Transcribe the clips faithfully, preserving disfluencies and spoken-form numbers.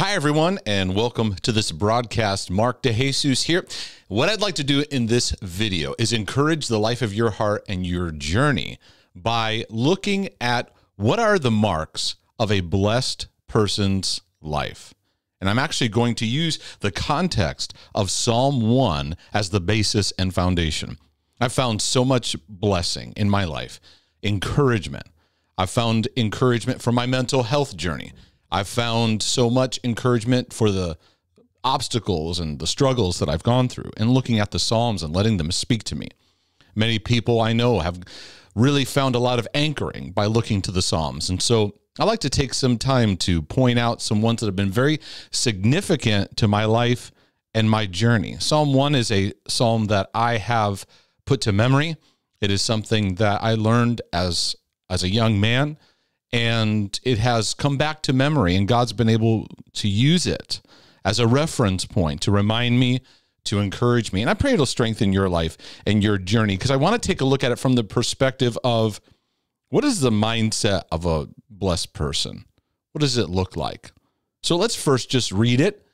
Hi, everyone, and welcome to this broadcast. Mark DeJesus here. What I'd like to do in this video is encourage the life of your heart and your journey by looking at what are the marks of a blessed person's life. And I'm actually going to use the context of Psalm one as the basis and foundation. I've found so much blessing in my life, encouragement. I've found encouragement for my mental health journey. I've found so much encouragement for the obstacles and the struggles that I've gone through and looking at the Psalms and letting them speak to me. Many people I know have really found a lot of anchoring by looking to the Psalms. And so I like to take some time to point out some ones that have been very significant to my life and my journey. Psalm one is a psalm that I have put to memory. It is something that I learned as, as a young man, and it has come back to memory, and God's been able to use it as a reference point to remind me, to encourage me. And I pray it'll strengthen your life and your journey, because I want to take a look at it from the perspective of, what is the mindset of a blessed person? What does it look like? So let's first just read it,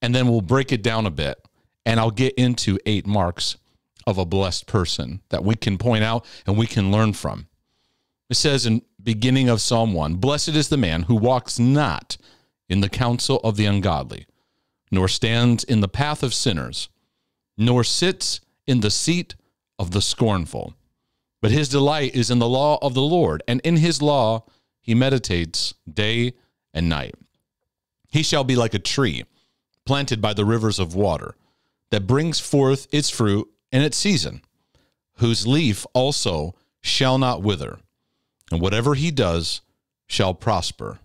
and then we'll break it down a bit, and I'll get into eight marks of a blessed person that we can point out and we can learn from. It says in beginning of Psalm one, "Blessed is the man who walks not in the counsel of the ungodly, nor stands in the path of sinners, nor sits in the seat of the scornful. But his delight is in the law of the Lord, and in his law he meditates day and night. He shall be like a tree planted by the rivers of water, that brings forth its fruit in its season, whose leaf also shall not wither, and whatever he does shall prosper.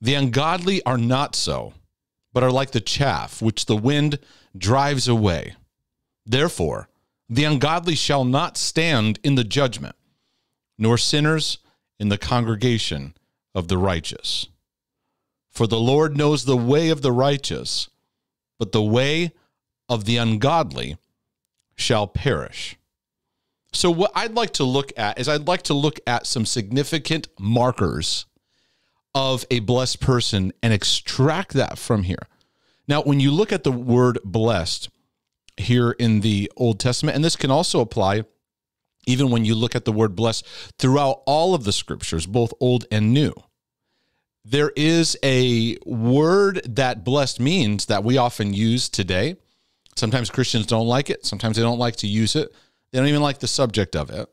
The ungodly are not so, but are like the chaff which the wind drives away. Therefore, the ungodly shall not stand in the judgment, nor sinners in the congregation of the righteous. For the Lord knows the way of the righteous, but the way of the ungodly shall perish." So what I'd like to look at is I'd like to look at some significant markers of a blessed person and extract that from here. Now, when you look at the word blessed here in the Old Testament, and this can also apply even when you look at the word blessed throughout all of the scriptures, both old and new, there is a word that blessed means that we often use today. Sometimes Christians don't like it. Sometimes they don't like to use it. They don't even like the subject of it,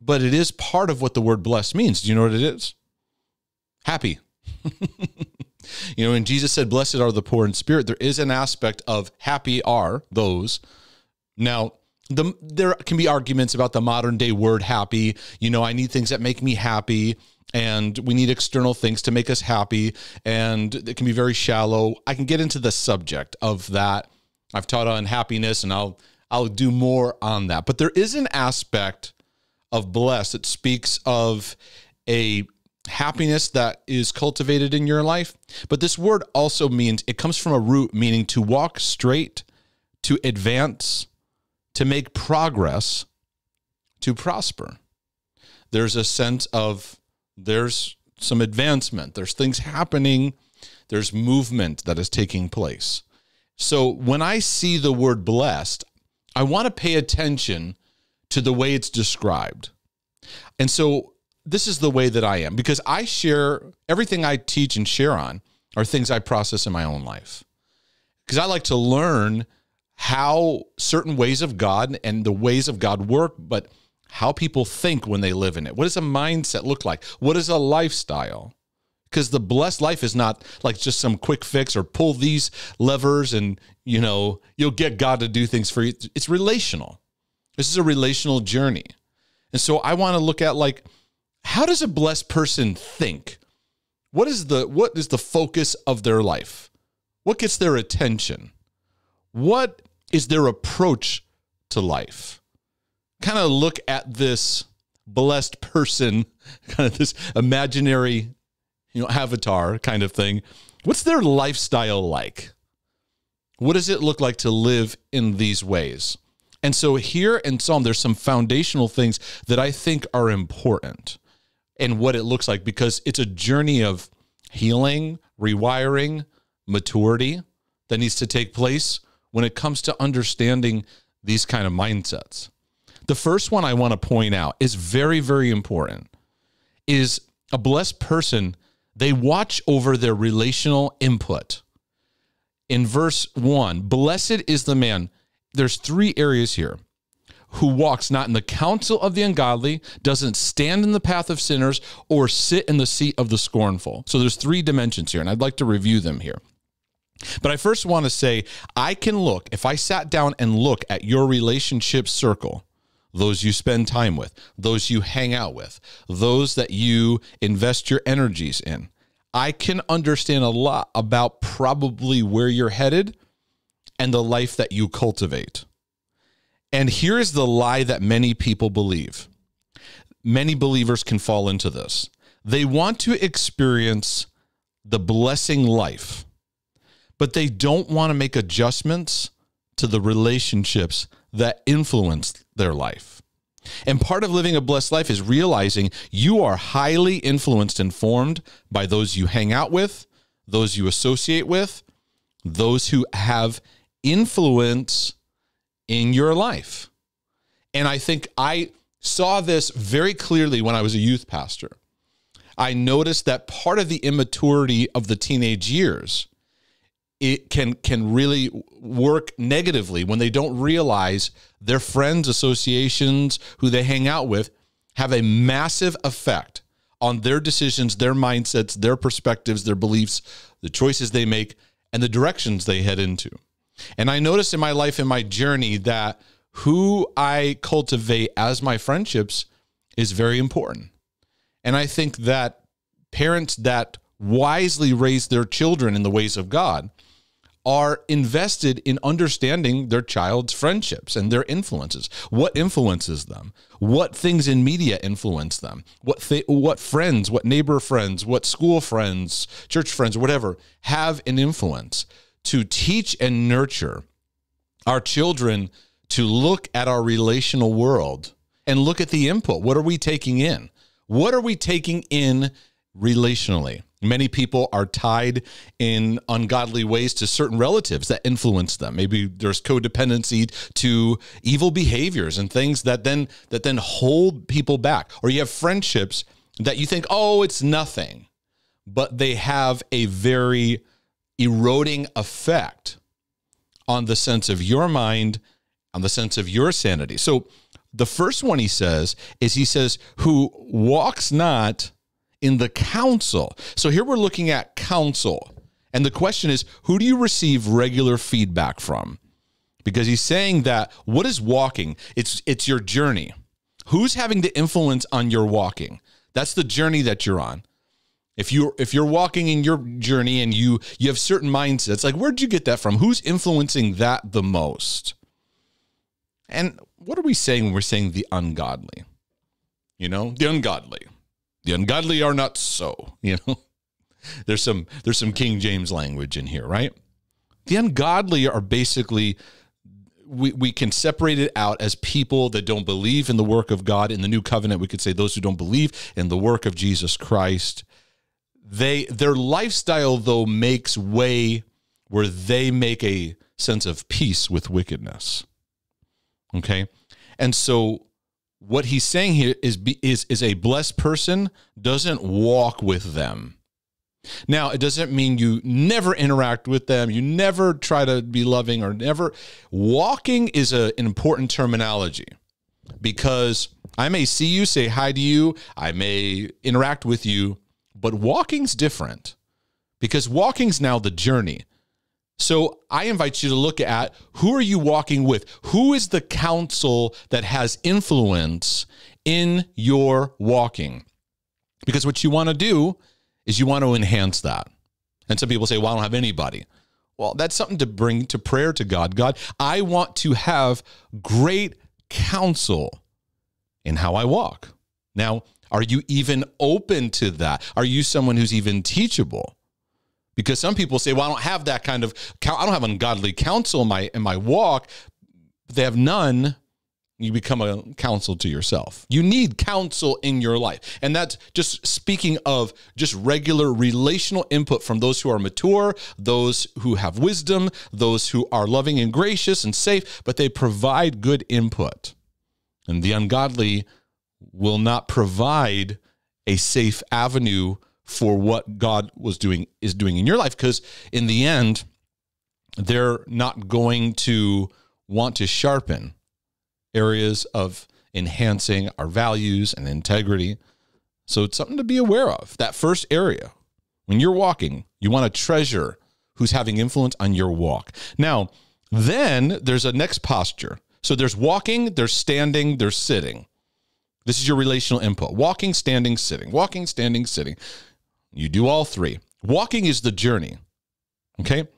but it is part of what the word blessed means. Do you know what it is? Happy. You know, when Jesus said, "Blessed are the poor in spirit," there is an aspect of happy are those. Now, the, there can be arguments about the modern day word happy. You know, I need things that make me happy, and we need external things to make us happy, and it can be very shallow. I can get into the subject of that. I've taught on happiness, and I'll I'll do more on that. But there is an aspect of blessed that speaks of a happiness that is cultivated in your life. But this word also means, it comes from a root meaning to walk straight, to advance, to make progress, to prosper. There's a sense of, there's some advancement, there's things happening, there's movement that is taking place. So when I see the word blessed, I want to pay attention to the way it's described. And so this is the way that I am, because I share everything I teach and share on are things I process in my own life, because I like to learn how certain ways of God and the ways of God work, but how people think when they live in it. What does a mindset look like? What is a lifestyle? Because the blessed life is not like just some quick fix or pull these levers and, you know, you'll get God to do things for you. It's relational. This is a relational journey. And so I want to look at, like, how does a blessed person think? What is the, what is the focus of their life? What gets their attention? What is their approach to life? Kind of look at this blessed person, kind of this imaginary, you know, avatar kind of thing. What's their lifestyle like? What does it look like to live in these ways? And so here in Psalm, there's some foundational things that I think are important and what it looks like, because it's a journey of healing, rewiring, maturity that needs to take place when it comes to understanding these kind of mindsets. The first one I want to point out is very, very important, is a blessed person, they watch over their relational input. In verse one, blessed is the man. There's three areas here. Who walks not in the counsel of the ungodly, doesn't stand in the path of sinners, or sit in the seat of the scornful. So there's three dimensions here, and I'd like to review them here. But I first want to say, I can look, if I sat down and look at your relationship circle, those you spend time with, those you hang out with, those that you invest your energies in, I can understand a lot about probably where you're headed and the life that you cultivate. And here is the lie that many people believe. Many believers can fall into this. They want to experience the blessing life, but they don't want to make adjustments to the relationships that influence their life. And part of living a blessed life is realizing you are highly influenced and formed by those you hang out with, those you associate with, those who have influence in your life. And I think I saw this very clearly when I was a youth pastor. I noticed that part of the immaturity of the teenage years, it can, can really work negatively when they don't realize their friends, associations, who they hang out with, have a massive effect on their decisions, their mindsets, their perspectives, their beliefs, the choices they make, and the directions they head into. And I noticed in my life, in my journey, that who I cultivate as my friendships is very important. And I think that parents that wisely raise their children in the ways of God are invested in understanding their child's friendships and their influences. What influences them? What things in media influence them? What, what friends, what neighbor friends, what school friends, church friends, whatever, have an influence. To teach and nurture our children to look at our relational world and look at the input. What are we taking in? What are we taking in relationally? Many people are tied in ungodly ways to certain relatives that influence them. Maybe there's codependency to evil behaviors and things that then, that then hold people back. Or you have friendships that you think, oh, it's nothing, but they have a very eroding effect on the sense of your mind, on the sense of your sanity. So the first one he says is he says, who walks not in the counsel. So here we're looking at counsel. And the question is, who do you receive regular feedback from? Because he's saying that what is walking? It's, it's your journey. Who's having the influence on your walking? That's the journey that you're on. If you're, if you're walking in your journey and you, you have certain mindsets, like where'd you get that from? Who's influencing that the most? And what are we saying when we're saying the ungodly? You know, the ungodly. The ungodly are not so, you know. There's some, there's some King James language in here, right? The ungodly are basically, we, we can separate it out as people that don't believe in the work of God. In the new covenant, we could say those who don't believe in the work of Jesus Christ. They, their lifestyle, though, makes way where they make a sense of peace with wickedness, okay? And so what he's saying here is, is, is a blessed person doesn't walk with them. Now, it doesn't mean you never interact with them, you never try to be loving or never. Walking is a, an important terminology, because I may see you, say hi to you, I may interact with you, but walking's different, because walking's now the journey. So I invite you to look at, who are you walking with? Who is the counsel that has influence in your walking? Because what you want to do is you want to enhance that. And some people say, well, I don't have anybody. Well, that's something to bring to prayer to God. God, I want to have great counsel in how I walk. Now, are you even open to that? Are you someone who's even teachable? Because some people say, well, I don't have that kind of, I don't have ungodly counsel in my, in my walk. They have none. you become a counsel to yourself. You need counsel in your life. And that's just speaking of just regular relational input from those who are mature, those who have wisdom, those who are loving and gracious and safe, but they provide good input. And the ungodly will not provide a safe avenue for what God was doing, is doing in your life, because in the end, they're not going to want to sharpen areas of enhancing our values and integrity. So it's something to be aware of. That first area, when you're walking, you want to treasure who's having influence on your walk. Now, then there's a next posture. So there's walking, there's standing, there's sitting. This is your relational input. Walking, standing, sitting. Walking, standing, sitting. You do all three. Walking is the journey, okay?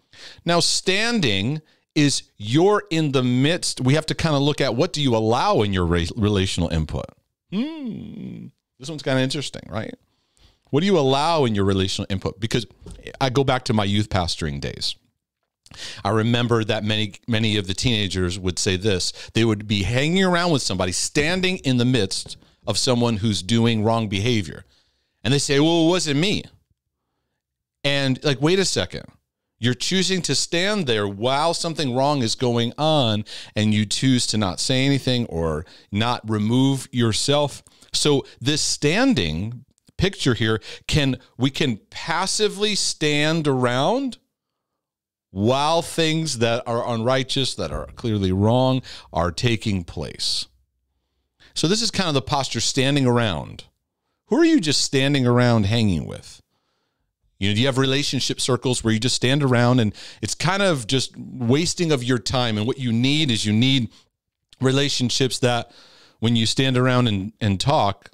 Now, standing is you're in the midst. We have to kind of look at what do you allow in your relational input. Hmm. This one's kind of interesting, right? What do you allow in your relational input? Because I go back to my youth pastoring days. I remember that many, many of the teenagers would say this. They would be hanging around with somebody, standing in the midst of someone who's doing wrong behavior. And they say, well, it wasn't me. And like, wait a second. You're choosing to stand there while something wrong is going on, and you choose to not say anything or not remove yourself. So this standing picture here, can we can passively stand around while things that are unrighteous, that are clearly wrong, are taking place. So this is kind of the posture, standing around. Who are you just standing around hanging with? You know, do you have relationship circles where you just stand around and it's kind of just wasting of your time? And what you need is you need relationships that when you stand around and, and talk,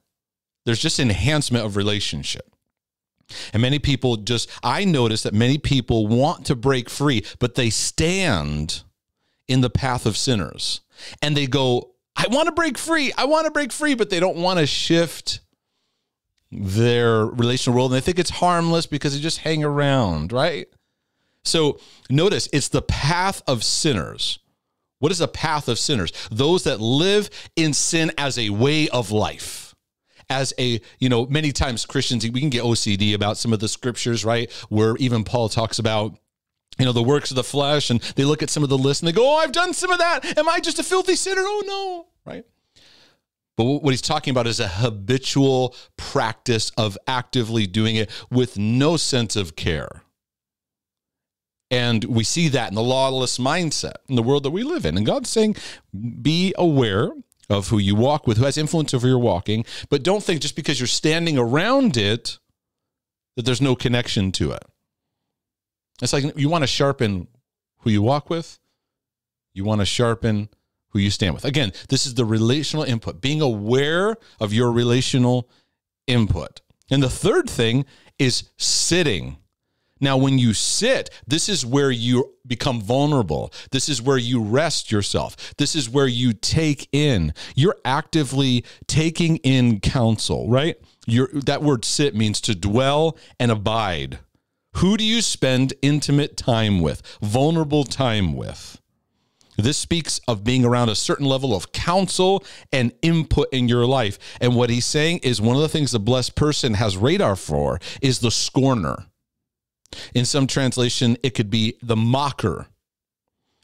there's just enhancement of relationship. And many people just, I notice that many people want to break free, but they stand in the path of sinners and they go, I want to break free. I want to break free, but they don't want to shift their relational role. And they think it's harmless because they just hang around, right? So notice it's the path of sinners. What is a path of sinners? Those that live in sin as a way of life. As a, you know, many times Christians, we can get O C D about some of the scriptures, right? Where even Paul talks about, you know, the works of the flesh, and they look at some of the list and they go, oh, I've done some of that. Am I just a filthy sinner? Oh, no, right? But what he's talking about is a habitual practice of actively doing it with no sense of care. And we see that in the lawless mindset in the world that we live in. And God's saying, be aware of who you walk with, who has influence over your walking, but don't think just because you're standing around it that there's no connection to it. It's like you want to sharpen who you walk with, you want to sharpen who you stand with. Again, this is the relational input, being aware of your relational input. And the third thing is sitting. Now, when you sit, this is where you become vulnerable. This is where you rest yourself. This is where you take in. You're actively taking in counsel, right? You're, that word sit means to dwell and abide. Who do you spend intimate time with, vulnerable time with? This speaks of being around a certain level of counsel and input in your life. And what he's saying is one of the things the blessed person has radar for is the scorner. In some translation, it could be the mocker,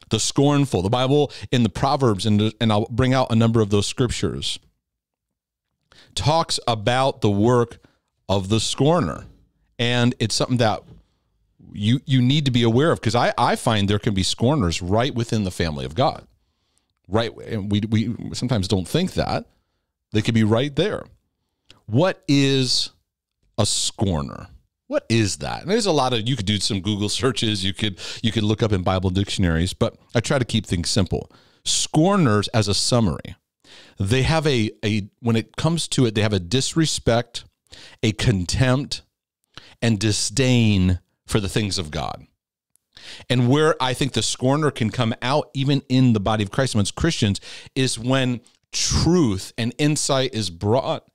the scornful. The Bible in the Proverbs, and, and I'll bring out a number of those scriptures, talks about the work of the scorner. And it's something that you, you need to be aware of, because I, I find there can be scorners right within the family of God, right? And we, we sometimes don't think that. They could be right there. What is a scorner? What is that? And there's a lot of, you could do some Google searches, you could you could look up in Bible dictionaries, but I try to keep things simple. Scorners, as a summary, they have a, a when it comes to it, they have a disrespect, a contempt, and disdain for the things of God. And where I think the scorner can come out, even in the body of Christ amongst Christians, is when truth and insight is brought,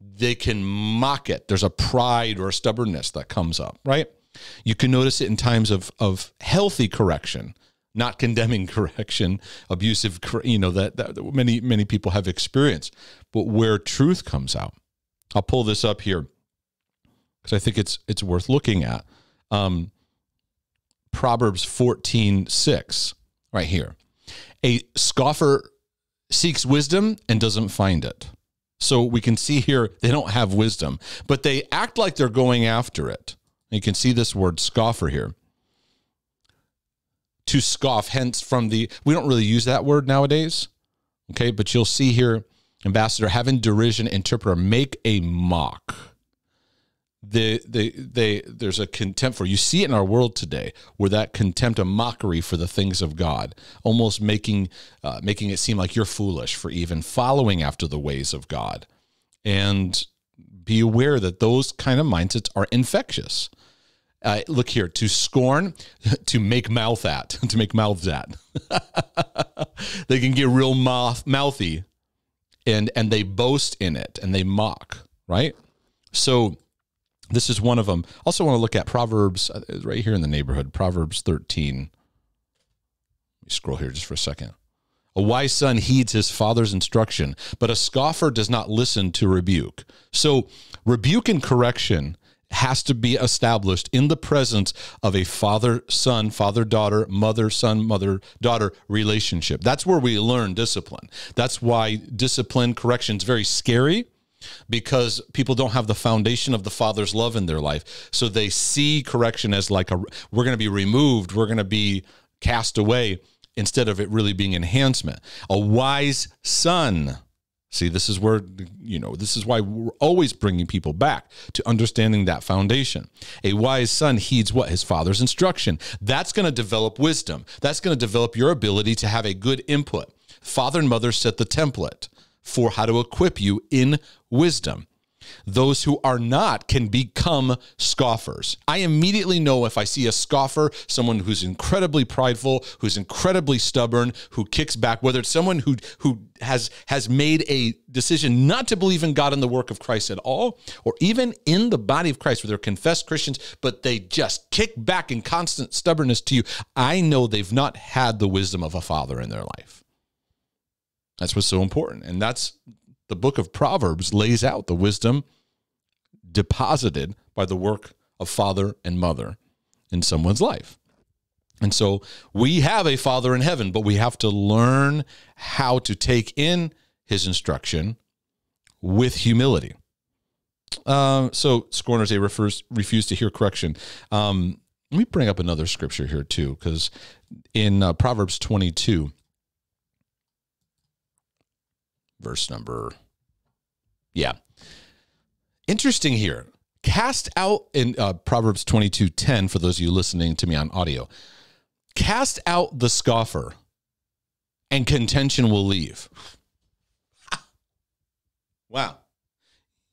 they can mock it. There's a pride or a stubbornness that comes up, right? You can notice it in times of, of healthy correction, not condemning correction, abusive, you know, that, that many, many people have experienced, but where truth comes out. I'll pull this up here because I think it's, it's worth looking at. Um, Proverbs fourteen six right here. A scoffer seeks wisdom and doesn't find it. So we can see here, they don't have wisdom, but they act like they're going after it. You can see this word scoffer here. To scoff, hence from the, we don't really use that word nowadays. Okay, but you'll see here, ambassador, have in derision, interpreter, make a mock. The, the, they, there's a contempt for, you see it in our world today, where that contempt, a mockery for the things of God, almost making, uh, making it seem like you're foolish for even following after the ways of God. And be aware that those kind of mindsets are infectious. Uh, look here, to scorn, to make mouth at, to make mouths at. They can get real mouth, mouthy, and, and they boast in it, and they mock, right? So this is one of them. Also want to look at Proverbs, right here in the neighborhood, Proverbs thirteen. Let me scroll here just for a second. A wise son heeds his father's instruction, but a scoffer does not listen to rebuke. So rebuke and correction has to be established in the presence of a father-son, father-daughter, mother-son, mother-daughter relationship. That's where we learn discipline. That's why discipline, correction is very scary, because people don't have the foundation of the father's love in their life. So they see correction as like, a, we're going to be removed, we're going to be cast away, instead of it really being enhancement. A wise son. See, this is where, you know, this is why we're always bringing people back to understanding that foundation. A wise son heeds what? His father's instruction. That's going to develop wisdom. That's going to develop your ability to have a good input. Father and mother set the template for how to equip you in wisdom. Those who are not can become scoffers. I immediately know if I see a scoffer, someone who's incredibly prideful, who's incredibly stubborn, who kicks back, whether it's someone who, who has, has made a decision not to believe in God and the work of Christ at all, or even in the body of Christ where they're confessed Christians, but they just kick back in constant stubbornness to you. I know they've not had the wisdom of a father in their life. That's what's so important. And that's, the book of Proverbs lays out the wisdom deposited by the work of father and mother in someone's life. And so we have a father in heaven, but we have to learn how to take in his instruction with humility. Uh, so scorners, they refers, refuse to hear correction. Um, let me bring up another scripture here too, because in uh, Proverbs twenty-two, verse number, yeah. Interesting here. Cast out, in uh, Proverbs twenty-two ten, for those of you listening to me on audio, cast out the scoffer and contention will leave. Wow.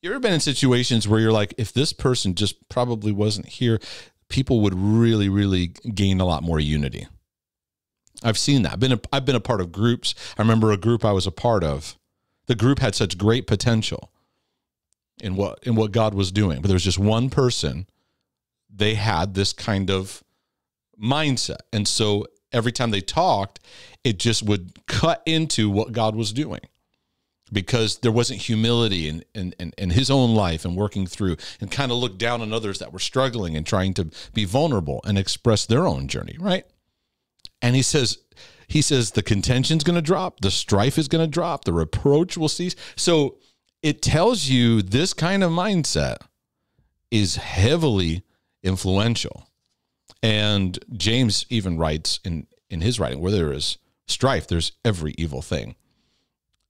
You ever been in situations where you're like, if this person just probably wasn't here, people would really, really gain a lot more unity. I've seen that. I've been a, I've been a part of groups. I remember a group I was a part of. The group had such great potential in what, in what God was doing. But there was just one person, they had this kind of mindset. And so every time they talked, it just would cut into what God was doing, because there wasn't humility in, in, in, in his own life and working through, and kind of looked down on others that were struggling and trying to be vulnerable and express their own journey, right? And he says, He says the contention's going to drop, the strife is going to drop, the reproach will cease. So it tells you this kind of mindset is heavily influential. And James even writes in, in his writing, where there is strife, there's every evil thing.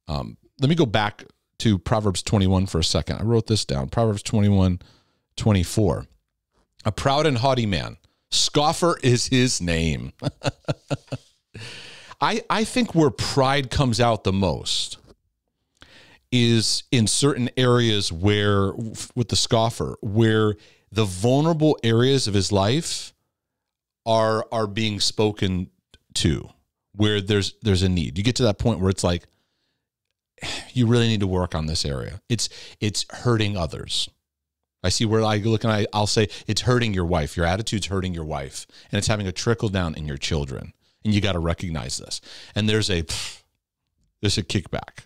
Um, let me go back to Proverbs twenty-one for a second. I wrote this down, Proverbs twenty-one twenty-four. A proud and haughty man, scoffer is his name. I, I think where pride comes out the most is in certain areas where, with the scoffer, where the vulnerable areas of his life are, are being spoken to, where there's, there's a need. You get to that point where it's like, you really need to work on this area. It's, it's hurting others. I see where I look and I, I'll say, it's hurting your wife. Your attitude's hurting your wife, and it's having a trickle down in your children. and you got to recognize this. And there's a there's a kickback,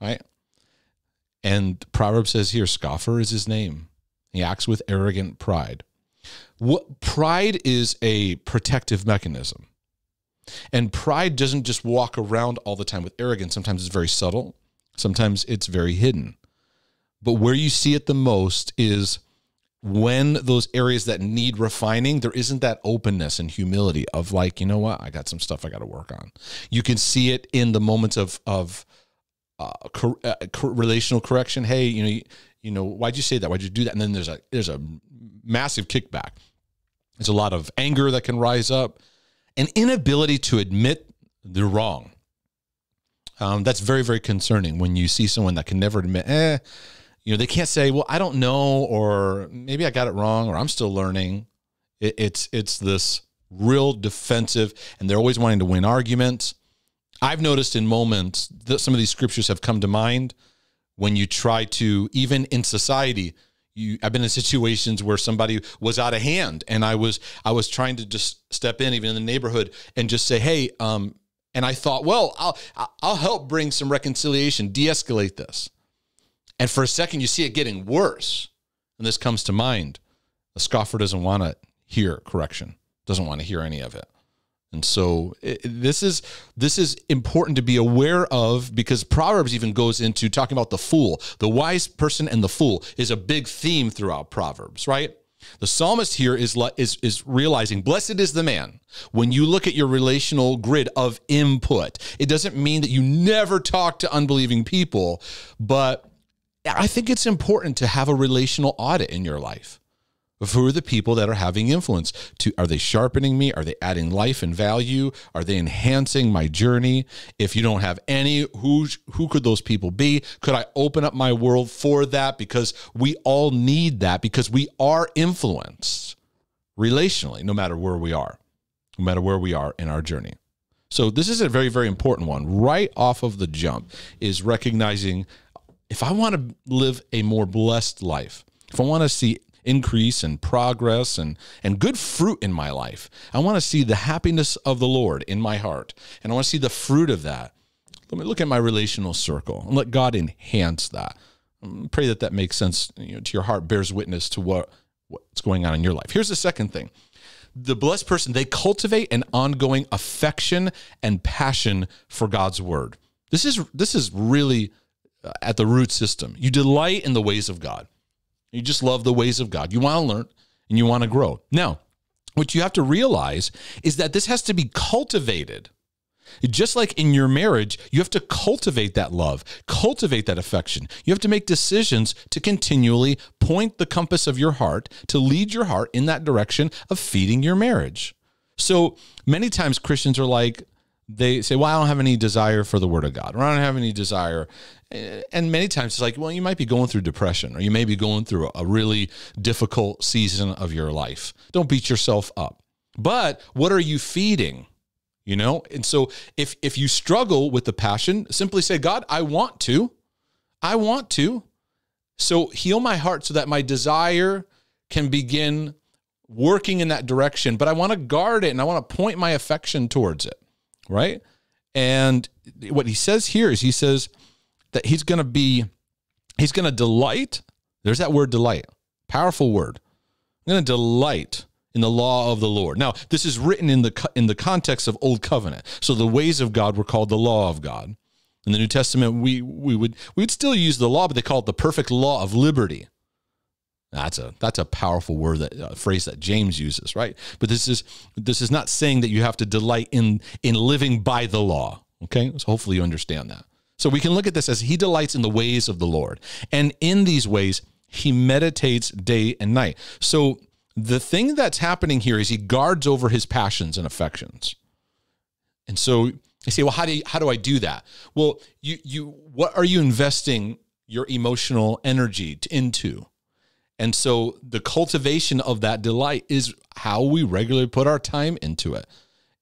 right? And Proverbs says here, scoffer is his name. He acts with arrogant pride. What pride is a protective mechanism. And pride doesn't just walk around all the time with arrogance. Sometimes it's very subtle. Sometimes it's very hidden. But where you see it the most is when those areas that need refining, there isn't that openness and humility of like, you know what, I got some stuff I got to work on. You can see it in the moments of, of uh, cor uh, cor relational correction. Hey, you know, you, you know, why'd you say that? Why'd you do that? And then there's a, there's a massive kickback. There's a lot of anger that can rise up. An inability to admit they're wrong. Um, that's very, very concerning when you see someone that can never admit, eh, you know, they can't say, well, I don't know, or maybe I got it wrong, or I'm still learning. It, it's, it's this real defensive, and they're always wanting to win arguments. I've noticed in moments that some of these scriptures have come to mind when you try to, even in society, You, I've been in situations where somebody was out of hand, and I was I was trying to just step in, even in the neighborhood, and just say, "Hey," um, and I thought, "Well, I'll I'll help bring some reconciliation, de-escalate this." And for a second, you see it getting worse, and this comes to mind: the scoffer doesn't want to hear correction, doesn't want to hear any of it, and so it, this is this is important to be aware of, because Proverbs even goes into talking about the fool. The wise person and the fool is a big theme throughout Proverbs, right? The psalmist here is is is realizing, blessed is the man. When you look at your relational grid of input, it doesn't mean that you never talk to unbelieving people, but I think it's important to have a relational audit in your life. Who are the people that are having influence? To, are they sharpening me? Are they adding life and value? Are they enhancing my journey? If you don't have any, who, who could those people be? Could I open up my world for that? Because we all need that, because we are influenced relationally, no matter where we are, no matter where we are in our journey. So this is a very, very important one. Right off of the jump is recognizing, if I want to live a more blessed life, if I want to see increase and progress and and good fruit in my life, I want to see the happiness of the Lord in my heart, and I want to see the fruit of that. Let me look at my relational circle and let God enhance that. Pray that that makes sense, you know, to your heart, bears witness to what what's going on in your life. Here's the second thing: the blessed person, they cultivate an ongoing affection and passion for God's word. This is this is really at the root system. You delight in the ways of God. You just love the ways of God. You want to learn and you want to grow. Now, what you have to realize is that this has to be cultivated. Just like in your marriage, you have to cultivate that love, cultivate that affection. You have to make decisions to continually point the compass of your heart, to lead your heart in that direction of feeding your marriage. So many times Christians are like, they say, well, I don't have any desire for the word of God, or I don't have any desire. And many times it's like, well, you might be going through depression, or you may be going through a really difficult season of your life. Don't beat yourself up. But what are you feeding? You know? And so if, if you struggle with the passion, simply say, God, I want to. I want to. So heal my heart so that my desire can begin working in that direction. But I want to guard it, and I want to point my affection towards it. Right? And what he says here is, he says that he's going to be, he's going to delight. There's that word delight, powerful word. I'm going to delight in the law of the Lord. Now, this is written in the, in the context of Old Covenant. So the ways of God were called the law of God. In the New Testament, we, we would, we would still use the law, but they call it the perfect law of liberty. That's a, that's a powerful word, that uh, phrase that James uses, right? But this is, this is not saying that you have to delight in, in living by the law, okay? So hopefully you understand that. So we can look at this as, he delights in the ways of the Lord, and in these ways, he meditates day and night. So the thing that's happening here is he guards over his passions and affections. And so you say, well, how do you, how do I do that? Well, you, you, what are you investing your emotional energy into? And so the cultivation of that delight is how we regularly put our time into it.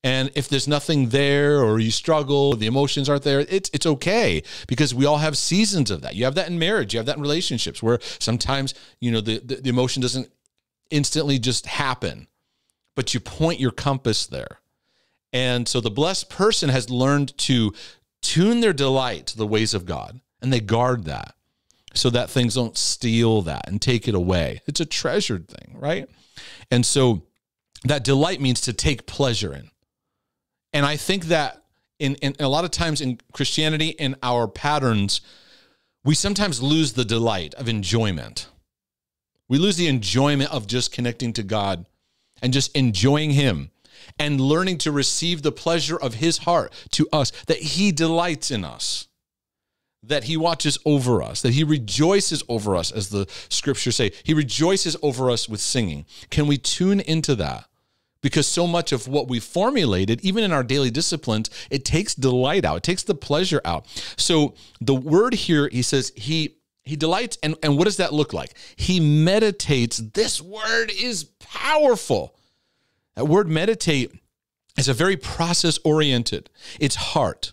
And if there's nothing there, or you struggle, the emotions aren't there, it's, it's okay, because we all have seasons of that. You have that in marriage. You have that in relationships, where sometimes, you know, the, the, the emotion doesn't instantly just happen, but you point your compass there. And so the blessed person has learned to tune their delight to the ways of God, and they guard that so that things don't steal that and take it away. It's a treasured thing, right? And so that delight means to take pleasure in. And I think that in, in a lot of times in Christianity, in our patterns, we sometimes lose the delight of enjoyment. We lose the enjoyment of just connecting to God and just enjoying him and learning to receive the pleasure of his heart to us, that he delights in us, that he watches over us, that he rejoices over us, as the scriptures say. He rejoices over us with singing. Can we tune into that? Because so much of what we formulated, even in our daily disciplines, it takes delight out. It takes the pleasure out. So the word here, he says, he he delights. And, and what does that look like? He meditates. This word is powerful. That word meditate is a very process-oriented. It's heart.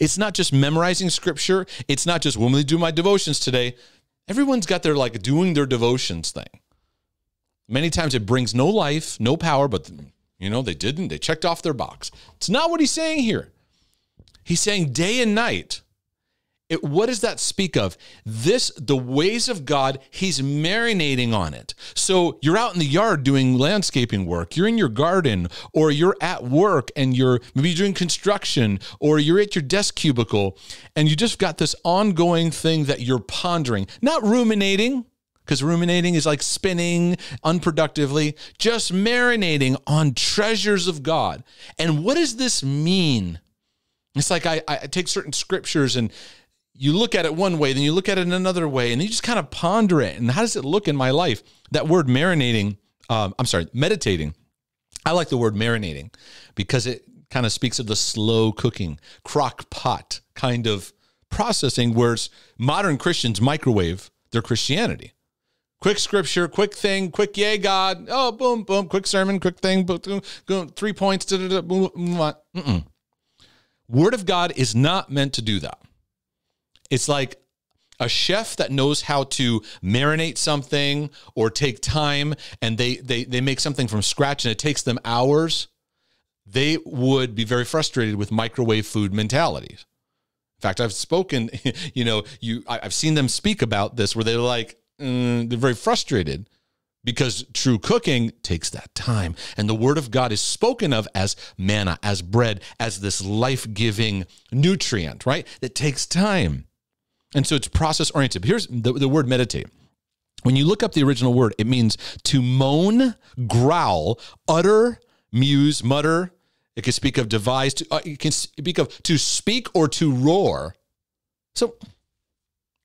It's not just memorizing scripture. It's not just, when we do my devotions today. Everyone's got their, like, doing their devotions thing. Many times it brings no life, no power, but, you know, they didn't. They checked off their box. It's not what he's saying here. He's saying day and night. It, what does that speak of? This, the ways of God, he's marinating on it. So you're out in the yard doing landscaping work, you're in your garden, or you're at work and you're maybe doing construction, or you're at your desk cubicle, and you just got this ongoing thing that you're pondering, not ruminating, because ruminating is like spinning unproductively, just marinating on treasures of God. And what does this mean? It's like I, I take certain scriptures and you look at it one way, then you look at it in another way, and you just kind of ponder it. And how does it look in my life? That word marinating, um, I'm sorry, meditating. I like the word marinating because it kind of speaks of the slow cooking, crock pot kind of processing, whereas modern Christians microwave their Christianity. Quick scripture, quick thing, quick yay, God. Oh, boom, boom, quick sermon, quick thing, boom, boom, boom, three points, da, da, da, boom, boom, mm-mm. Word of God is not meant to do that. It's like a chef that knows how to marinate something or take time, and they, they, they make something from scratch and it takes them hours. They would be very frustrated with microwave food mentalities. In fact, I've spoken, you know, you I've seen them speak about this where they're like, mm, they're very frustrated because true cooking takes that time. And the word of God is spoken of as manna, as bread, as this life-giving nutrient, right? That takes time. And so it's process-oriented. Here's the, the word meditate. When you look up the original word, it means to moan, growl, utter, muse, mutter. It can speak of devise. To, uh, it can speak of to speak or to roar. So,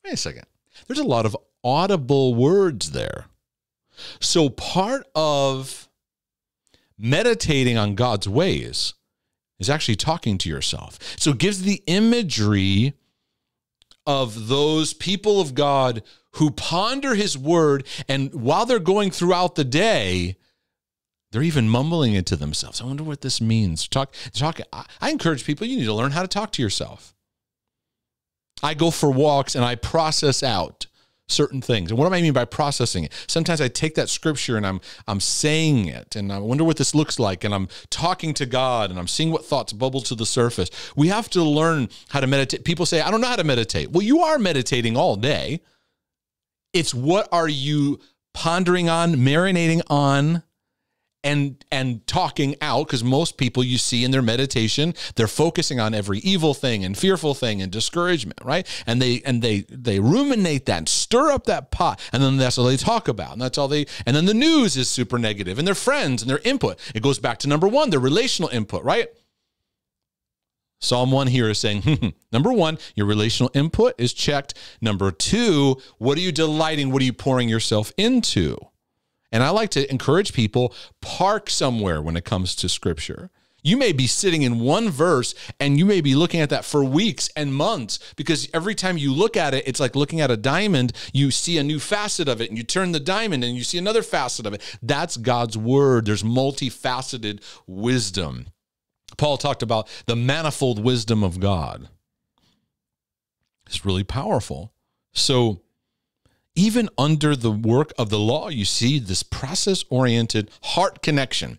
wait a second. There's a lot of audible words there. So part of meditating on God's ways is actually talking to yourself. So it gives the imagery of those people of God who ponder his word, and while they're going throughout the day, they're even mumbling it to themselves. I wonder what this means. Talk, talk. I encourage people, you need to learn how to talk to yourself. I go for walks and I process out certain things. And what do I mean by processing it? Sometimes I take that scripture and I'm I'm saying it, and I wonder what this looks like, and I'm talking to God, and I'm seeing what thoughts bubble to the surface. We have to learn how to meditate. People say, I don't know how to meditate. Well, you are meditating all day. It's what are you pondering on, marinating on, and and talking out, because most people you see in their meditation, they're focusing on every evil thing and fearful thing and discouragement, right? And they and they they ruminate that and stir up that pot, and then that's all they talk about, and that's all they and then the news is super negative, and their friends and their input. It goes back to number one, their relational input, right? Psalm one here is saying, number one, your relational input is checked. Number two, what are you delighting? What are you pouring yourself into? And I like to encourage people, park somewhere when it comes to scripture. You may be sitting in one verse and you may be looking at that for weeks and months, because every time you look at it, it's like looking at a diamond. You see a new facet of it, and you turn the diamond and you see another facet of it. That's God's word. There's multifaceted wisdom. Paul talked about the manifold wisdom of God. It's really powerful. So even under the work of the law, you see this process-oriented heart connection.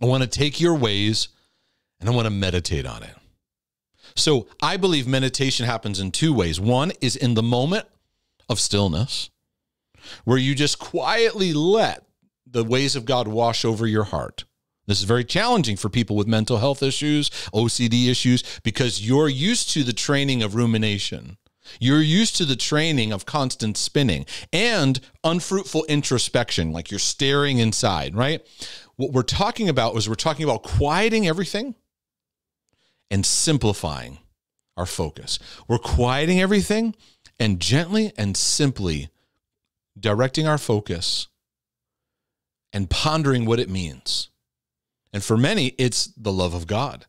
I want to take your ways and I want to meditate on it. So I believe meditation happens in two ways. One is in the moment of stillness, where you just quietly let the ways of God wash over your heart. This is very challenging for people with mental health issues, O C D issues, because you're used to the training of rumination. You're used to the training of constant spinning and unfruitful introspection, like you're staring inside, right? What we're talking about is we're talking about quieting everything and simplifying our focus. We're quieting everything and gently and simply directing our focus and pondering what it means. And for many, it's the love of God.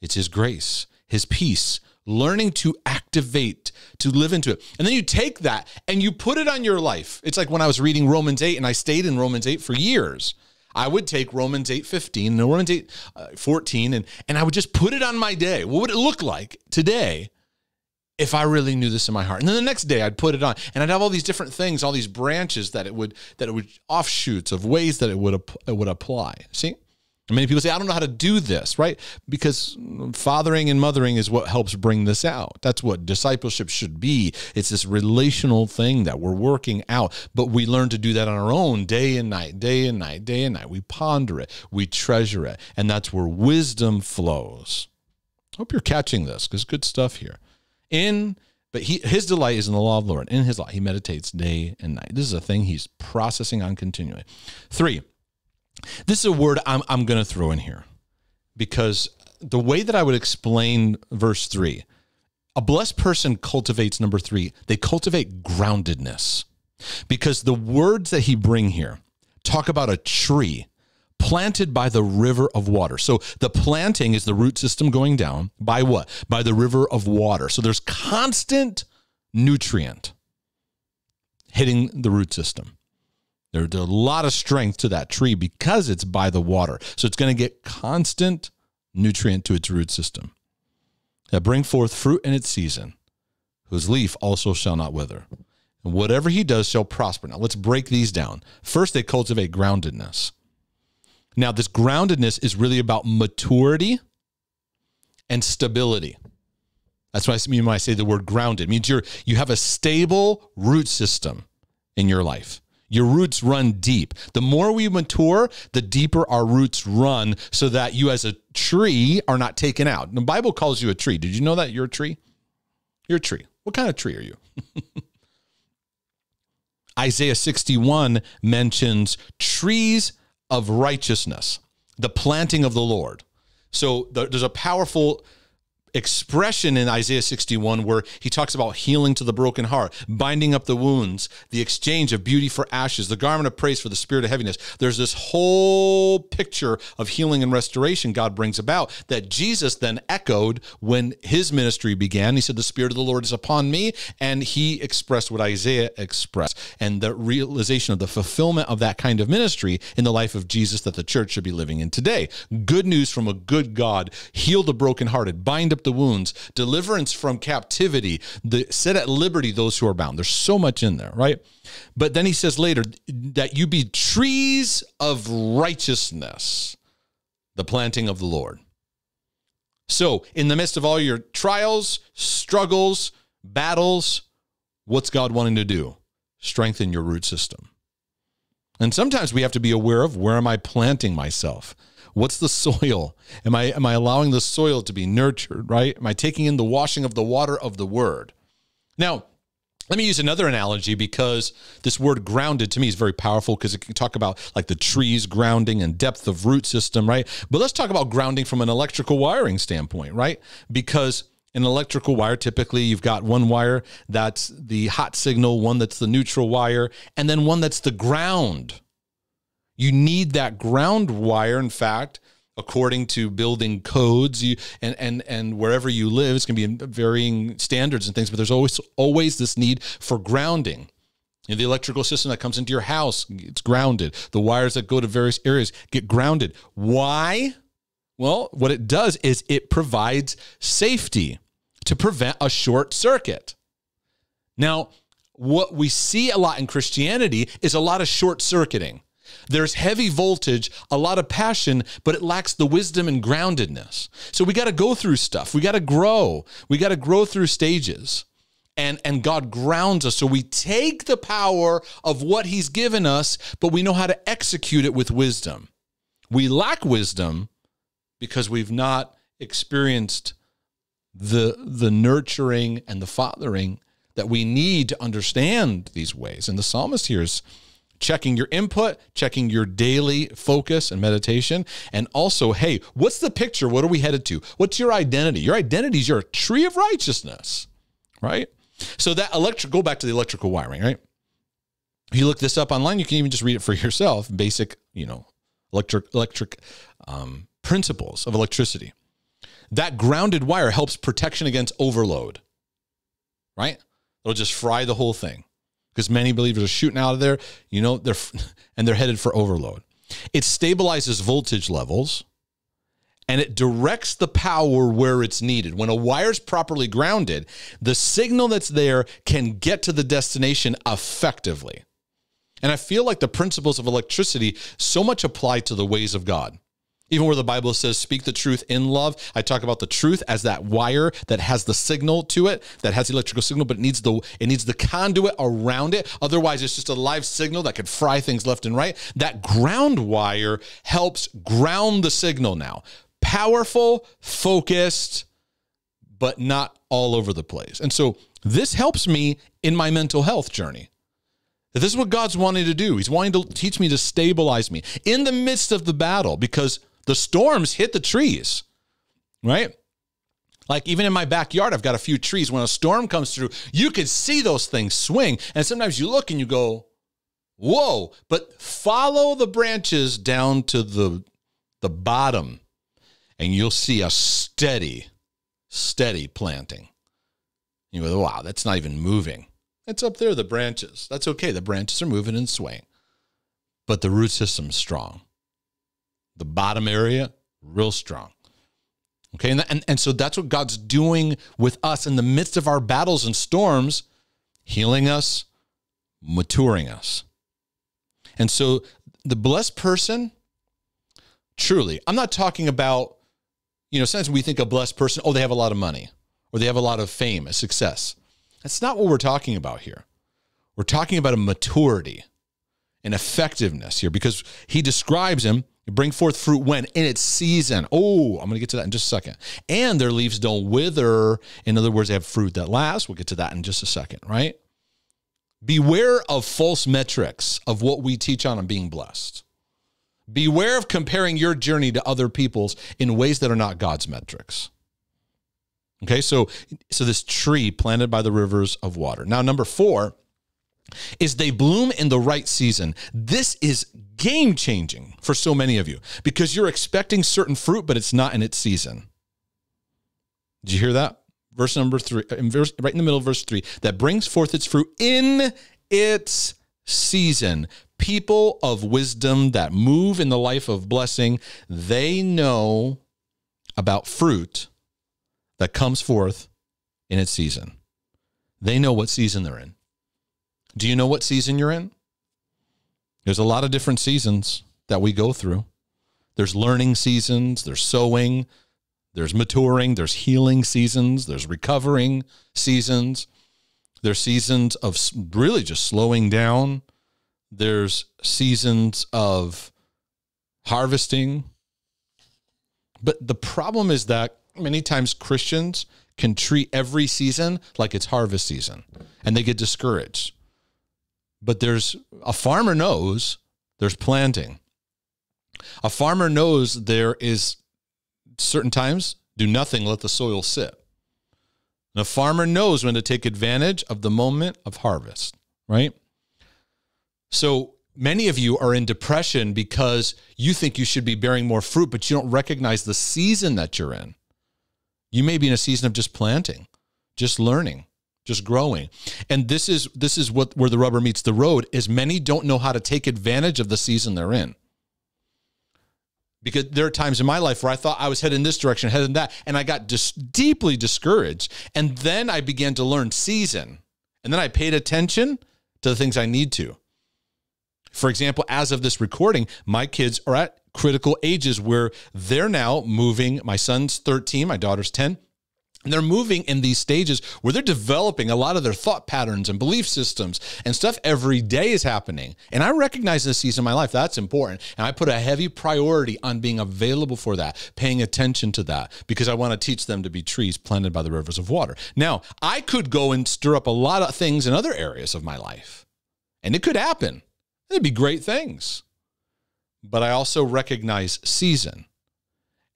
It's his grace, his peace, learning to activate, to live into it. And then you take that and you put it on your life. It's like when I was reading Romans eight, and I stayed in Romans eight for years. I would take Romans eight fifteen and Romans eight fourteen, and, and I would just put it on my day. What would it look like today if I really knew this in my heart? And then the next day I'd put it on, and I'd have all these different things, all these branches that it would, that it would offshoots of ways that it would, it would apply. See? And many people say, I don't know how to do this, right? Because fathering and mothering is what helps bring this out. That's what discipleship should be. It's this relational thing that we're working out, but we learn to do that on our own day and night, day and night, day and night. We ponder it. We treasure it. And that's where wisdom flows. I hope you're catching this, because good stuff here. In, but he, his delight is in the law of the Lord. In his law, he meditates day and night. This is a thing he's processing on continually. Three. This is a word I'm, I'm going to throw in here, because the way that I would explain verse three, a blessed person cultivates, number three, they cultivate groundedness, because the words that he bring here talk about a tree planted by the river of water. So the planting is the root system going down by what? By the river of water. So there's constant nutrient hitting the root system. There's a lot of strength to that tree because it's by the water. So it's going to get constant nutrient to its root system. That bring forth fruit in its season, whose leaf also shall not wither. And whatever he does shall prosper. Now let's break these down. First, they cultivate groundedness. Now this groundedness is really about maturity and stability. That's what I mean when I say the word grounded. It means you're, you have a stable root system in your life. Your roots run deep. The more we mature, the deeper our roots run, so that you as a tree are not taken out. The Bible calls you a tree. Did you know that you're a tree? You're a tree. What kind of tree are you? Isaiah sixty-one mentions trees of righteousness, the planting of the Lord. So there's a powerful expression in Isaiah sixty-one where he talks about healing to the broken heart, binding up the wounds, the exchange of beauty for ashes, the garment of praise for the spirit of heaviness. There's this whole picture of healing and restoration God brings about that Jesus then echoed when his ministry began. He said, the spirit of the Lord is upon me, and he expressed what Isaiah expressed, and the realization of the fulfillment of that kind of ministry in the life of Jesus that the church should be living in today. Good news from a good God, heal the brokenhearted, bind up the wounds, deliverance from captivity, the set at liberty those who are bound. There's so much in there, right? But then he says later that you be trees of righteousness, the planting of the Lord. So in the midst of all your trials, struggles, battles, what's God wanting to do? Strengthen your root system. And sometimes we have to be aware of, where am I planting myself? What's the soil? Am I, am I allowing the soil to be nurtured, right? Am I taking in the washing of the water of the word? Now, let me use another analogy, because this word grounded to me is very powerful, because it can talk about like the trees grounding and depth of root system, right? But let's talk about grounding from an electrical wiring standpoint, right? Because an electrical wire, typically you've got one wire that's the hot signal, one that's the neutral wire, and then one that's the ground. You need that ground wire. In fact, according to building codes, you and and and wherever you live, it's going to be varying standards and things, but there's always always this need for grounding. You know, the electrical system that comes into your house, it's grounded. The wires that go to various areas get grounded. Why? Well, what it does is it provides safety to prevent a short circuit. Now, what we see a lot in Christianity is a lot of short circuiting. There's heavy voltage, a lot of passion, but it lacks the wisdom and groundedness. So we got to go through stuff. We got to grow. We got to grow through stages. And, and God grounds us. So we take the power of what he's given us, but we know how to execute it with wisdom. We lack wisdom because we've not experienced the, the nurturing and the fathering that we need to understand these ways. And the psalmist here is checking your input, checking your daily focus and meditation, and also, hey, what's the picture? What are we headed to? What's your identity? Your identity is your tree of righteousness, right? So that electric, go back to the electrical wiring, right? If you look this up online, you can even just read it for yourself, basic, you know, electric, electric um, principles of electricity. That grounded wire helps protection against overload, right? It'll just fry the whole thing. Because many believers are shooting out of there, you know, they're and they're headed for overload. It stabilizes voltage levels, and it directs the power where it's needed. When a wire's properly grounded, the signal that's there can get to the destination effectively. And I feel like the principles of electricity so much apply to the ways of God. Even where the Bible says, speak the truth in love, I talk about the truth as that wire that has the signal to it, that has the electrical signal, but it needs the, it needs the conduit around it. Otherwise, it's just a live signal that could fry things left and right. That ground wire helps ground the signal now. Powerful, focused, but not all over the place. And so this helps me in my mental health journey. This is what God's wanting to do. He's wanting to teach me to stabilize me in the midst of the battle, because the storms hit the trees, right? Like even in my backyard, I've got a few trees. When a storm comes through, you can see those things swing. And sometimes you look and you go, whoa, but follow the branches down to the, the bottom, and you'll see a steady, steady planting. You go, wow, that's not even moving. It's up there, the branches. That's okay. The branches are moving and swaying, but the root system's strong. The bottom area, real strong. Okay, and, and, and so that's what God's doing with us in the midst of our battles and storms, healing us, maturing us. And so the blessed person, truly, I'm not talking about, you know, sometimes we think a blessed person, oh, they have a lot of money, or they have a lot of fame, success. That's not what we're talking about here. We're talking about a maturity and effectiveness here, because he describes him, bring forth fruit when? In its season. Oh, I'm going to get to that in just a second. And their leaves don't wither. In other words, they have fruit that lasts. We'll get to that in just a second, right? Beware of false metrics of what we teach on and being blessed. Beware of comparing your journey to other people's in ways that are not God's metrics. Okay, so, so this tree planted by the rivers of water. Now, number four is they bloom in the right season. This is game-changing for so many of you, because you're expecting certain fruit, but it's not in its season. Did you hear that? Verse number three, in verse, right in the middle of verse three, that brings forth its fruit in its season. People of wisdom that move in the life of blessing, they know about fruit that comes forth in its season. They know what season they're in. Do you know what season you're in? There's a lot of different seasons that we go through. There's learning seasons, there's sowing, there's maturing, there's healing seasons, there's recovering seasons, there's seasons of really just slowing down, there's seasons of harvesting. But the problem is that many times Christians can treat every season like it's harvest season, and they get discouraged. But there's a farmer knows there's planting. A farmer knows there is certain times, do nothing, let the soil sit. And a farmer knows when to take advantage of the moment of harvest, right? So many of you are in depression because you think you should be bearing more fruit, but you don't recognize the season that you're in. You may be in a season of just planting, just learning, just growing. And this is this is what where the rubber meets the road, is many don't know how to take advantage of the season they're in. Because there are times in my life where I thought I was headed in this direction, headed in that, and I got just deeply discouraged. And then I began to learn season. And then I paid attention to the things I need to. For example, as of this recording, my kids are at critical ages where they're now moving. My son's thirteen, my daughter's ten. And they're moving in these stages where they're developing a lot of their thought patterns and belief systems and stuff every day is happening. And I recognize this season of my life, that's important. And I put a heavy priority on being available for that, paying attention to that, because I want to teach them to be trees planted by the rivers of water. Now, I could go and stir up a lot of things in other areas of my life, and it could happen. It'd be great things. But I also recognize season.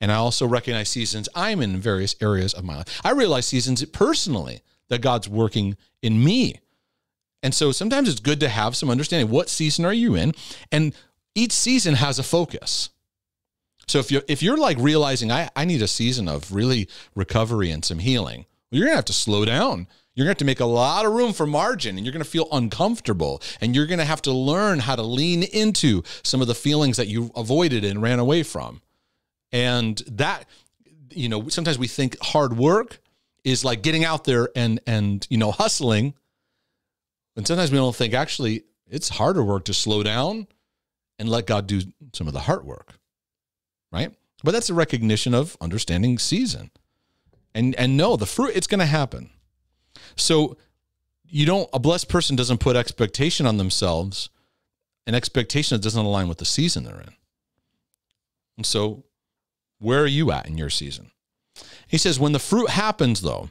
And I also recognize seasons I'm in various areas of my life. I realize seasons personally that God's working in me. And so sometimes it's good to have some understanding. What season are you in? And each season has a focus. So if you're, if you're like realizing, I, I need a season of really recovery and some healing, well, you're going to have to slow down. You're going to have to make a lot of room for margin, and you're going to feel uncomfortable, and you're going to have to learn how to lean into some of the feelings that you avoided and ran away from. And that, you know, sometimes we think hard work is like getting out there and, and, you know, hustling. And sometimes we don't think actually it's harder work to slow down and let God do some of the hard work, right? But that's a recognition of understanding season. And, and no, the fruit, it's going to happen. So you don't, a blessed person doesn't put expectation on themselves, an expectation that doesn't align with the season they're in. And so, where are you at in your season? He says, when the fruit happens, though,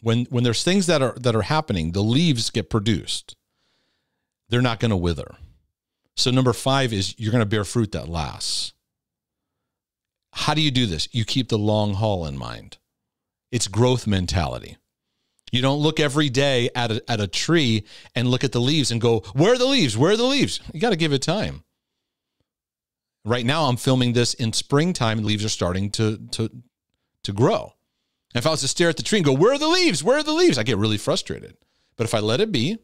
when, when there's things that are, that are happening, the leaves get produced. They're not going to wither. So number five is you're going to bear fruit that lasts. How do you do this? You keep the long haul in mind. It's growth mentality. You don't look every day at a, at a tree and look at the leaves and go, where are the leaves? Where are the leaves? You got to give it time. Right now, I'm filming this in springtime. Leaves are starting to, to, to grow. And if I was to stare at the tree and go, where are the leaves? Where are the leaves? I get really frustrated. But if I let it be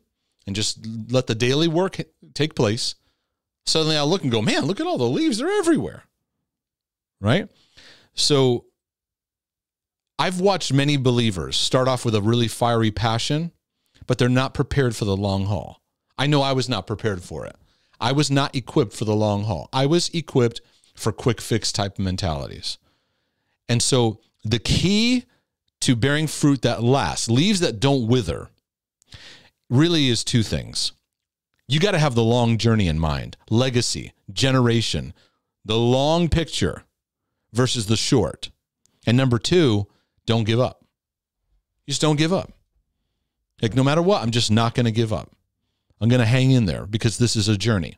and just let the daily work take place, suddenly I'll look and go, man, look at all the leaves. They're everywhere, right? So I've watched many believers start off with a really fiery passion, but they're not prepared for the long haul. I know I was not prepared for it. I was not equipped for the long haul. I was equipped for quick fix type mentalities. And so the key to bearing fruit that lasts, leaves that don't wither, really is two things. You got to have the long journey in mind, legacy, generation, the long picture versus the short. And number two, don't give up. You just don't give up. Like no matter what, I'm just not going to give up. I'm going to hang in there because this is a journey.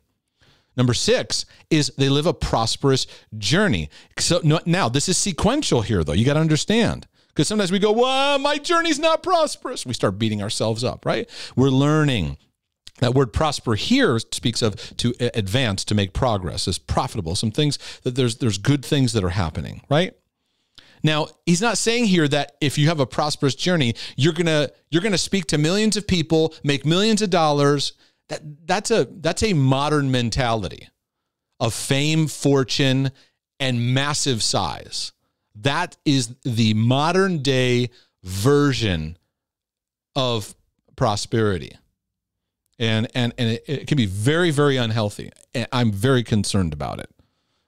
Number six is they live a prosperous journey. So no, now this is sequential here, though. You got to understand, because sometimes we go, well, my journey's not prosperous. We start beating ourselves up, right? We're learning. That word prosper here speaks of to advance, to make progress, is profitable. Some things that there's, there's good things that are happening, right? Now, he's not saying here that if you have a prosperous journey, you're gonna you're gonna speak to millions of people, make millions of dollars. That that's a that's a modern mentality of fame, fortune, and massive size. That is the modern day version of prosperity, and and and it, it can be very, very unhealthy. And I'm very concerned about it.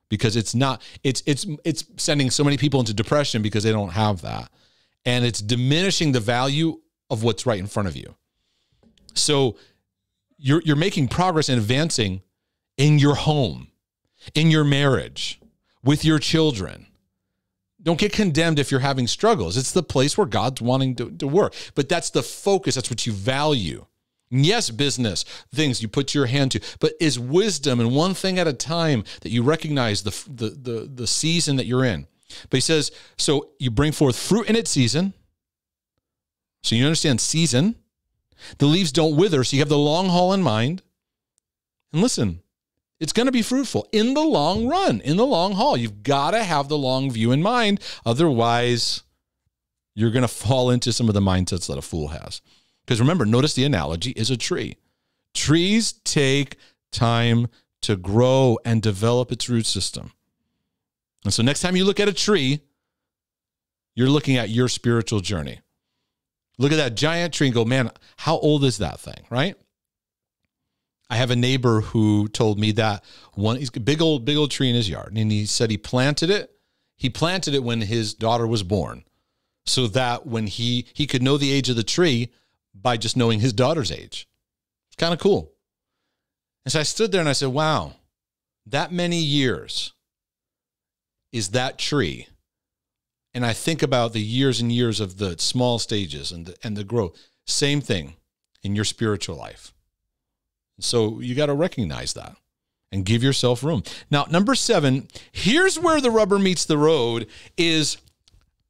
Because it's not, it's, it's, it's sending so many people into depression because they don't have that. And it's diminishing the value of what's right in front of you. So you're, you're making progress and advancing in your home, in your marriage, with your children. Don't get condemned if you're having struggles. It's the place where God's wanting to, to work, but that's the focus. That's what you value. Yes, business, things you put your hand to, but is wisdom and one thing at a time that you recognize the, the, the, the season that you're in. But he says, so you bring forth fruit in its season. So you understand season. The leaves don't wither, so you have the long haul in mind. And listen, it's going to be fruitful in the long run, in the long haul. You've got to have the long view in mind. Otherwise, you're going to fall into some of the mindsets that a fool has. Because remember, notice the analogy is a tree. Trees take time to grow and develop its root system. And so next time you look at a tree, you're looking at your spiritual journey. Look at that giant tree and go, man, how old is that thing, right? I have a neighbor who told me that one, he's a big old, big old tree in his yard. And he said he planted it. He planted it when his daughter was born so that when he, he could know the age of the tree by just knowing his daughter's age. It's kind of cool. And so I stood there and I said, wow, that many years is that tree. And I think about the years and years of the small stages and the, and the growth. Same thing in your spiritual life. So you got to recognize that and give yourself room. Now, number seven, here's where the rubber meets the road, is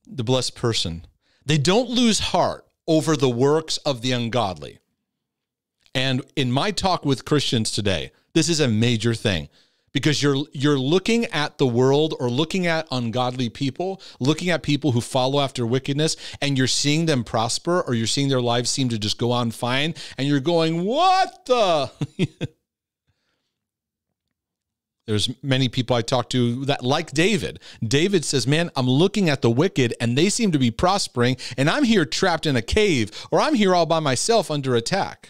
the blessed person. They don't lose heart over the works of the ungodly. And in my talk with Christians today, this is a major thing, because you're, you're looking at the world or looking at ungodly people, looking at people who follow after wickedness, and you're seeing them prosper, or you're seeing their lives seem to just go on fine, and you're going, what the? There's many people I talk to that, like David. David says, man, I'm looking at the wicked and they seem to be prospering, and I'm here trapped in a cave, or I'm here all by myself under attack.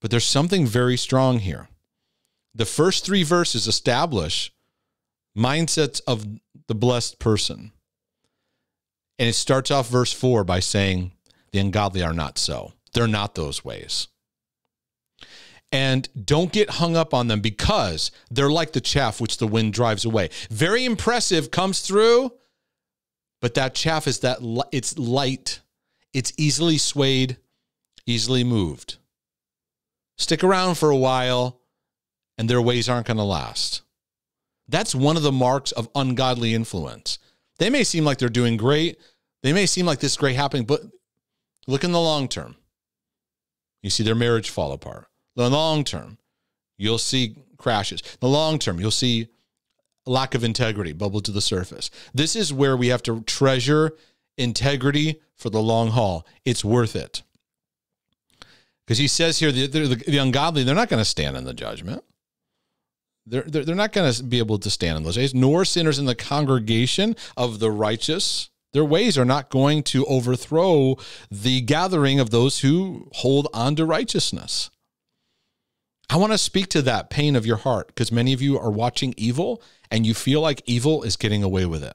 But there's something very strong here. The first three verses establish mindsets of the blessed person. And it starts off verse four by saying, the ungodly are not so. They're not those ways. And don't get hung up on them, because they're like the chaff which the wind drives away. Very impressive, comes through, but that chaff is that it's light. It's easily swayed, easily moved. Stick around for a while, and their ways aren't going to last. That's one of the marks of ungodly influence. They may seem like they're doing great. They may seem like this is great happening, but look in the long term. You see their marriage fall apart. The long term, you'll see crashes. The long term, you'll see lack of integrity bubble to the surface. This is where we have to treasure integrity for the long haul. It's worth it. Because he says here, the, the, the ungodly, they're not going to stand in the judgment. They're, they're, they're not going to be able to stand in those days, nor sinners in the congregation of the righteous. Their ways are not going to overthrow the gathering of those who hold on to righteousness. I want to speak to that pain of your heart, because many of you are watching evil and you feel like evil is getting away with it.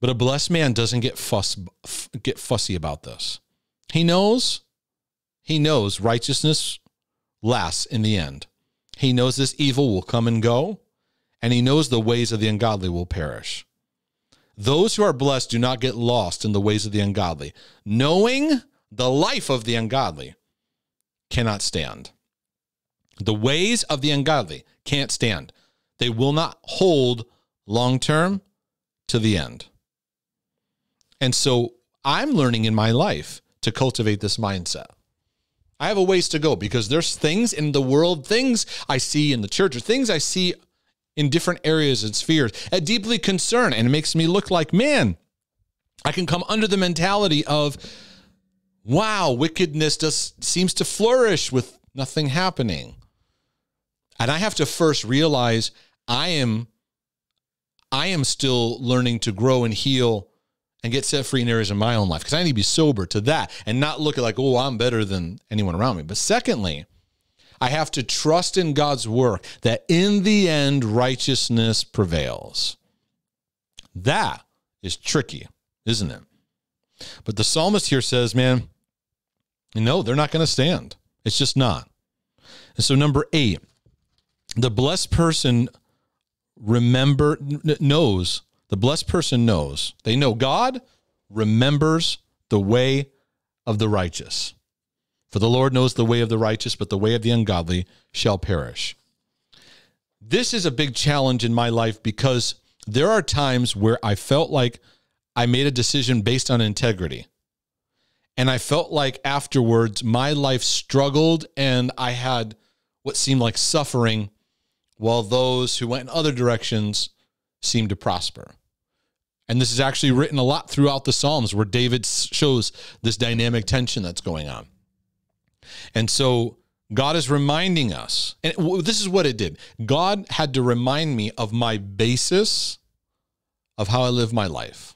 But a blessed man doesn't get fuss, get fussy about this. He knows, he knows righteousness lasts in the end. He knows this evil will come and go, and he knows the ways of the ungodly will perish. Those who are blessed do not get lost in the ways of the ungodly. Knowing the life of the ungodly cannot stand. The ways of the ungodly can't stand. They will not hold long-term to the end. And so I'm learning in my life to cultivate this mindset. I have a ways to go, because there's things in the world, things I see in the church, or things I see in different areas and spheres that deeply concern, and it makes me look like, man, I can come under the mentality of, wow, wickedness just seems to flourish with nothing happening. And I have to first realize I am, I am still learning to grow and heal and get set free in areas of my own life, because I need to be sober to that and not look at like, oh, I'm better than anyone around me. But secondly, I have to trust in God's work that in the end, righteousness prevails. That is tricky, isn't it? But the psalmist here says, man, no, they're not going to stand. It's just not. And so number eight, the blessed person remember, knows The blessed person knows. They know God remembers the way of the righteous. For the Lord knows the way of the righteous, but the way of the ungodly shall perish. This is a big challenge in my life, because there are times where I felt like I made a decision based on integrity. And I felt like afterwards my life struggled and I had what seemed like suffering, while those who went in other directions seemed to prosper. And this is actually written a lot throughout the Psalms, where David shows this dynamic tension that's going on. And so God is reminding us, and this is what it did. God had to remind me of my basis of how I live my life.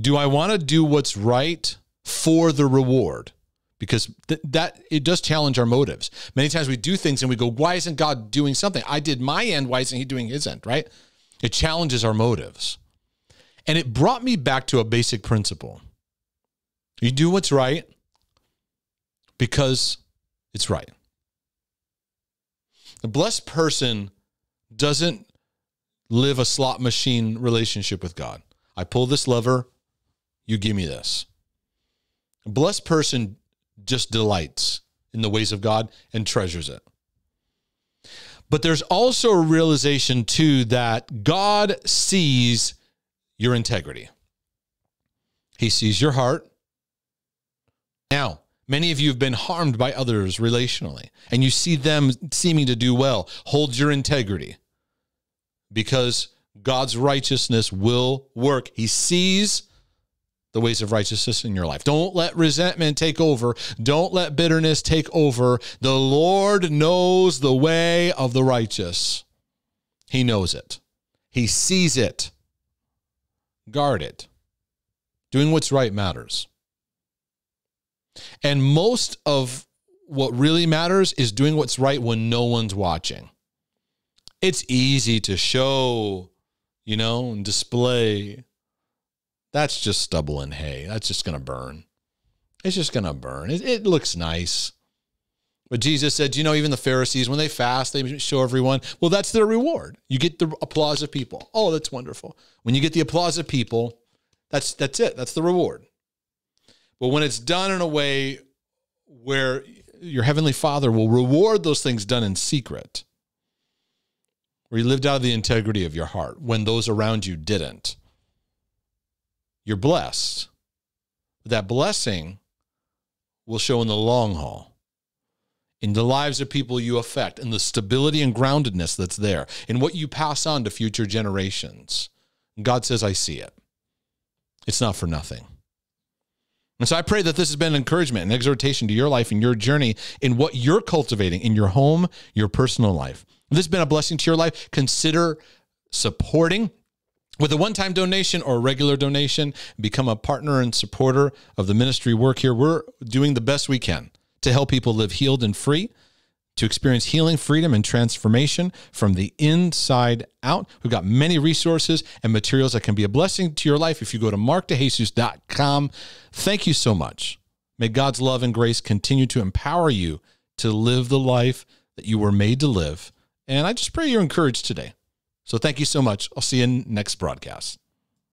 Do I want to do what's right for the reward? because th that it does challenge our motives. Many times we do things and we go, why isn't God doing something? I did my end. Why isn't he doing his end? Right? It challenges our motives. And it brought me back to a basic principle. You do what's right because it's right. The blessed person doesn't live a slot machine relationship with God. I pull this lever, you give me this. A blessed person just delights in the ways of God and treasures it. But there's also a realization, too, that God sees your integrity. He sees your heart. Now, many of you have been harmed by others relationally, and you see them seeming to do well. Hold your integrity, because God's righteousness will work. He sees the ways of righteousness in your life. Don't let resentment take over. Don't let bitterness take over. The Lord knows the way of the righteous. He knows it. He sees it. Guard it. Doing what's right matters. And most of what really matters is doing what's right when no one's watching. It's easy to show, you know, and display. That's just stubble and hay. That's just going to burn. It's just going to burn. It, it looks nice. But Jesus said, you know, even the Pharisees, when they fast, they show everyone. Well, that's their reward. You get the applause of people. Oh, that's wonderful. When you get the applause of people, that's, that's it. That's the reward. But when it's done in a way where your heavenly Father will reward those things done in secret, where you lived out of the integrity of your heart when those around you didn't, you're blessed. That blessing will show in the long haul, in the lives of people you affect, in the stability and groundedness that's there, in what you pass on to future generations. And God says, I see it. It's not for nothing. And so I pray that this has been an encouragement and exhortation to your life and your journey in what you're cultivating in your home, your personal life. If this has been a blessing to your life, consider supporting with a one-time donation or a regular donation. Become a partner and supporter of the ministry work here. We're doing the best we can to help people live healed and free, to experience healing, freedom, and transformation from the inside out. We've got many resources and materials that can be a blessing to your life if you go to mark de jesus dot com. Thank you so much. May God's love and grace continue to empower you to live the life that you were made to live. And I just pray you're encouraged today. So thank you so much. I'll see you in next broadcast.